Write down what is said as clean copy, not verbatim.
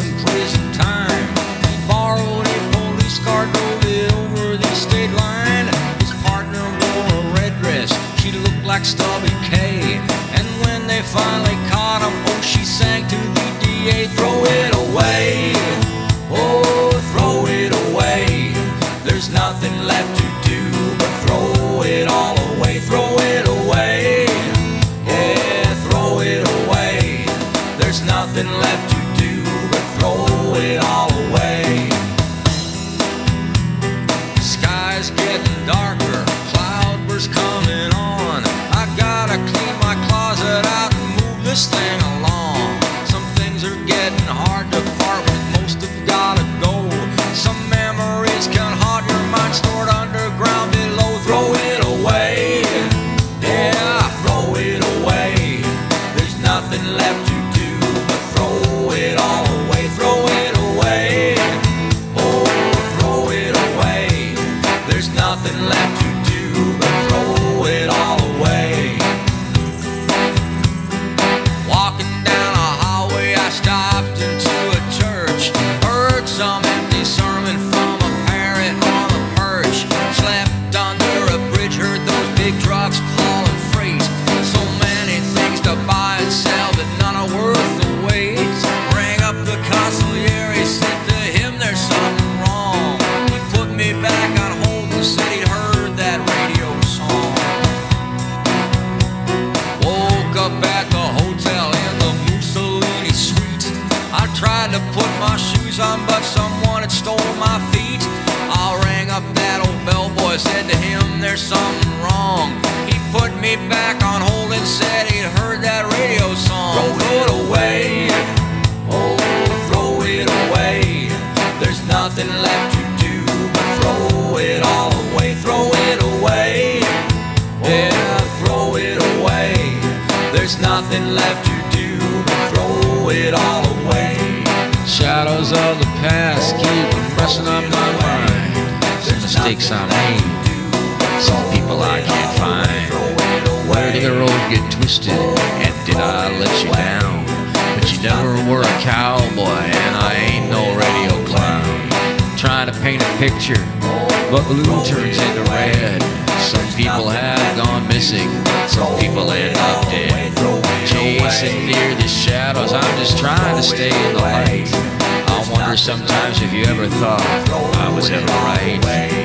some prison time. He borrowed a police car, drove it over the state line. His partner wore a red dress, she looked like Stubby K. And when they finally caught him, oh, she sang to the DA, throw it away, oh, throw it away. There's nothing left to do but throw it all away, throw it away, yeah, throw it away. There's nothing left to do but throw it all away. The sky's getting darker, cloudbursts coming on. I gotta clean my closet out and move this thing along. Some things are getting hard to part with, most have gotta go. Some memories can haunt your mind, stored underground below. Throw it away, yeah, throw it away. There's nothing left to do but throw it all away, throw it away, oh, throw it away. There's nothing left to do but throw it all away. Walking down a highway, I stopped into a church, heard some empty sermon from a parent on the perch. Slept under a bridge, heard those big trucks hauling freight. So many things to buy and sell, but none are worth the wait. Rang up the consigliere, said to him, there's something wrong. He put me back on hold and said he'd heard that radio song. Woke up at the hotel in the Mussolini suite. I tried to put my shoes on, but someone had stolen my feet. I rang up that old bellboy, said to him, there's something wrong. He put me back on hold and said he'd heard that radio song. Throw it away, oh, throw it away. There's nothing left to do but throw it all away, throw it away, yeah, throw it away. There's nothing left to do but throw it all away. Shadows of the past keep pressing on my mind. Some mistakes I made, some people I can't find. Where did the road get twisted, and did I let you down? But you never were a cowboy, and I ain't no radio clown. Trying to paint a picture, but blue turns into red. Some people have gone missing, some people end up dead. Chasing near the shadows, I'm just trying to stay in the light. I wonder sometimes if you ever thought I was ever right.